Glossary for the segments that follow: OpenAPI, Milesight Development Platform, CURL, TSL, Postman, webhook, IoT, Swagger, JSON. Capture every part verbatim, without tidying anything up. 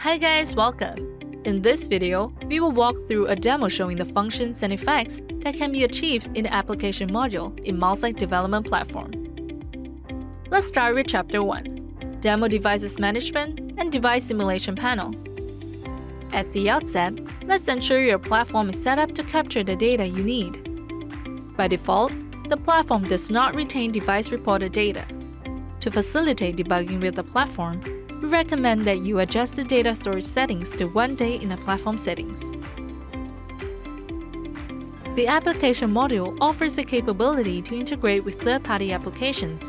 Hi guys, welcome! In this video, we will walk through a demo showing the functions and effects that can be achieved in the application module in Milesight Development Platform. Let's start with Chapter one, Demo Devices Management and Device Simulation Panel. At the outset, let's ensure your platform is set up to capture the data you need. By default, the platform does not retain device-reported data. To facilitate debugging with the platform, we recommend that you adjust the data storage settings to one day in the platform settings. The application module offers the capability to integrate with third-party applications.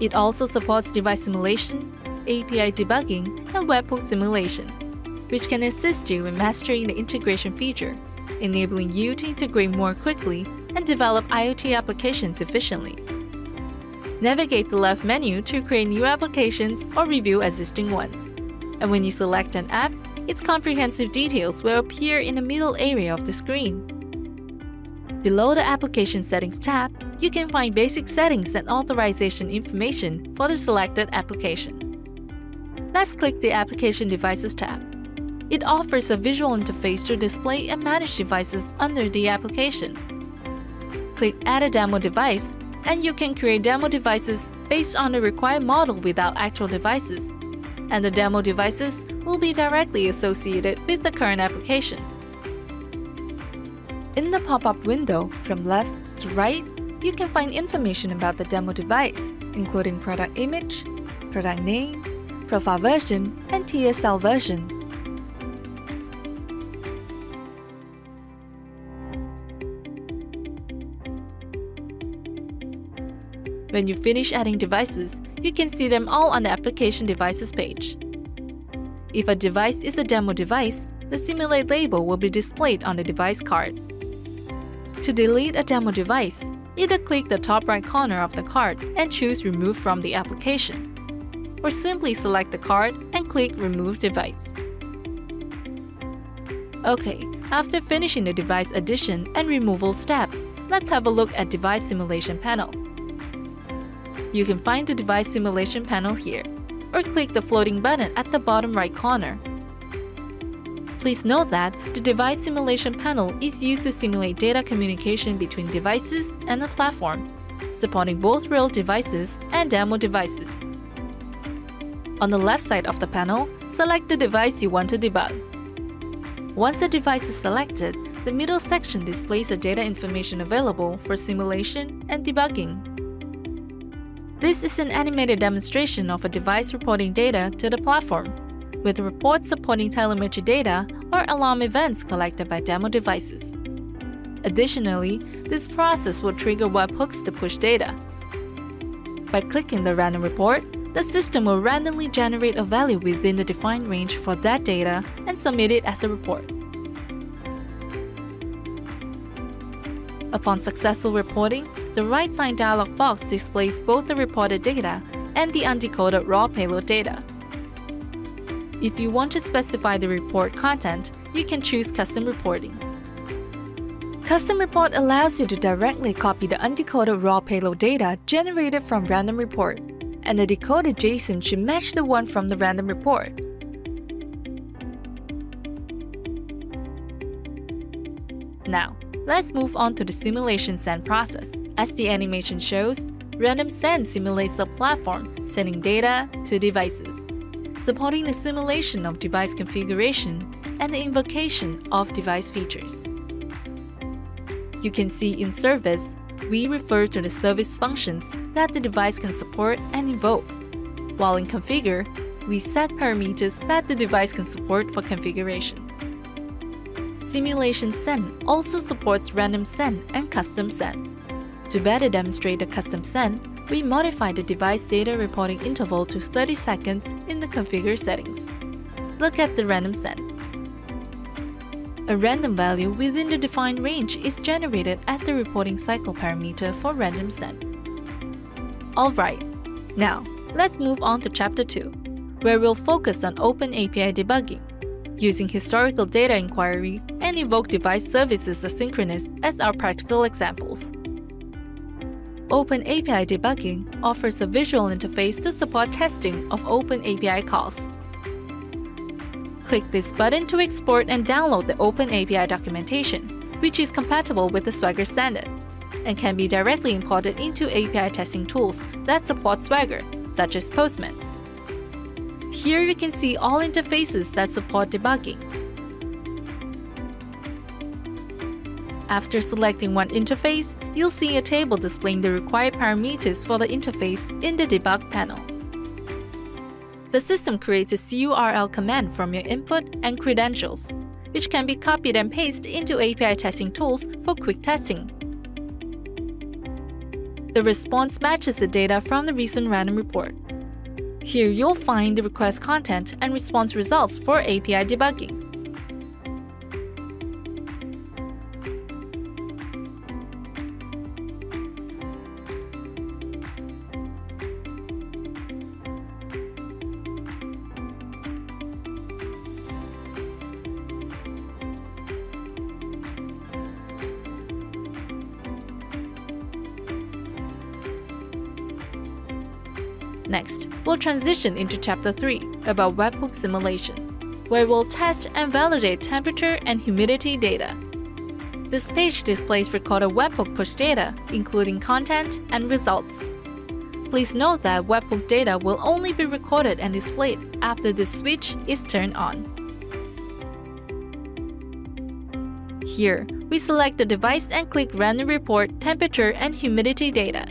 It also supports device simulation, A P I debugging, and webhook simulation, which can assist you in mastering the integration feature, enabling you to integrate more quickly and develop IoT applications efficiently. Navigate the left menu to create new applications or review existing ones. And when you select an app, its comprehensive details will appear in the middle area of the screen. Below the Application Settings tab, you can find basic settings and authorization information for the selected application. Let's click the Application Devices tab. It offers a visual interface to display and manage devices under the application. Click Add a Demo Device, and you can create demo devices based on the required model without actual devices, and the demo devices will be directly associated with the current application. In the pop-up window, from left to right, you can find information about the demo device, including product image, product name, profile version, and T S L version. When you finish adding devices, you can see them all on the Application Devices page. If a device is a demo device, the Simulate label will be displayed on the device card. To delete a demo device, either click the top right corner of the card and choose Remove from the application, or simply select the card and click Remove Device. Okay, after finishing the device addition and removal steps, let's have a look at Device Simulation Panel. You can find the Device Simulation Panel here, or click the floating button at the bottom right corner. Please note that the Device Simulation Panel is used to simulate data communication between devices and the platform, supporting both real devices and demo devices. On the left side of the panel, select the device you want to debug. Once the device is selected, the middle section displays the data information available for simulation and debugging. This is an animated demonstration of a device reporting data to the platform, with reports supporting telemetry data or alarm events collected by demo devices. Additionally, this process will trigger webhooks to push data. By clicking the random report, the system will randomly generate a value within the defined range for that data and submit it as a report. Upon successful reporting, the right side dialog box displays both the reported data and the undecoded raw payload data. If you want to specify the report content, you can choose Custom Reporting. Custom Report allows you to directly copy the undecoded raw payload data generated from random report, and the decoded JSON should match the one from the random report. Now, let's move on to the simulation send process. As the animation shows, random send simulates the platform sending data to devices, supporting the simulation of device configuration and the invocation of device features. You can see in service, we refer to the service functions that the device can support and invoke, while in configure, we set parameters that the device can support for configuration. Simulation send also supports random send and custom send. To better demonstrate the custom send, we modify the device data reporting interval to thirty seconds in the configure settings. Look at the random send. A random value within the defined range is generated as the reporting cycle parameter for random send. Alright, now let's move on to Chapter two, where we'll focus on OpenAPI debugging, using historical data inquiry and invoke device services asynchronous as our practical examples. OpenAPI debugging offers a visual interface to support testing of OpenAPI calls. click this button to export and download the OpenAPI documentation, which is compatible with the Swagger standard, and can be directly imported into A P I testing tools that support Swagger, such as Postman. Here you can see all interfaces that support debugging. After selecting one interface, you'll see a table displaying the required parameters for the interface in the debug panel. The system creates a curl command from your input and credentials, which can be copied and pasted into A P I testing tools for quick testing. The response matches the data from the recent random report. Here you'll find the request content and response results for A P I debugging. Next, we'll transition into Chapter three about webhook simulation, where we'll test and validate temperature and humidity data. This page displays recorded webhook push data, including content and results. Please note that webhook data will only be recorded and displayed after this switch is turned on. Here, we select the device and click Random Report Temperature and Humidity Data.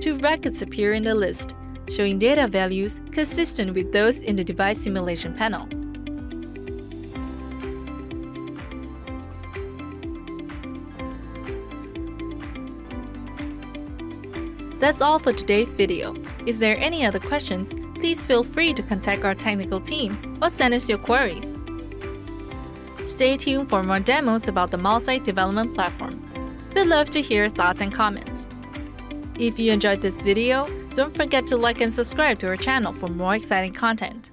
Two records appear in the list, showing data values consistent with those in the device simulation panel. That's all for today's video. If there are any other questions, please feel free to contact our technical team or send us your queries. Stay tuned for more demos about the Milesight Development Platform. We'd love to hear your thoughts and comments. If you enjoyed this video, don't forget to like and subscribe to our channel for more exciting content.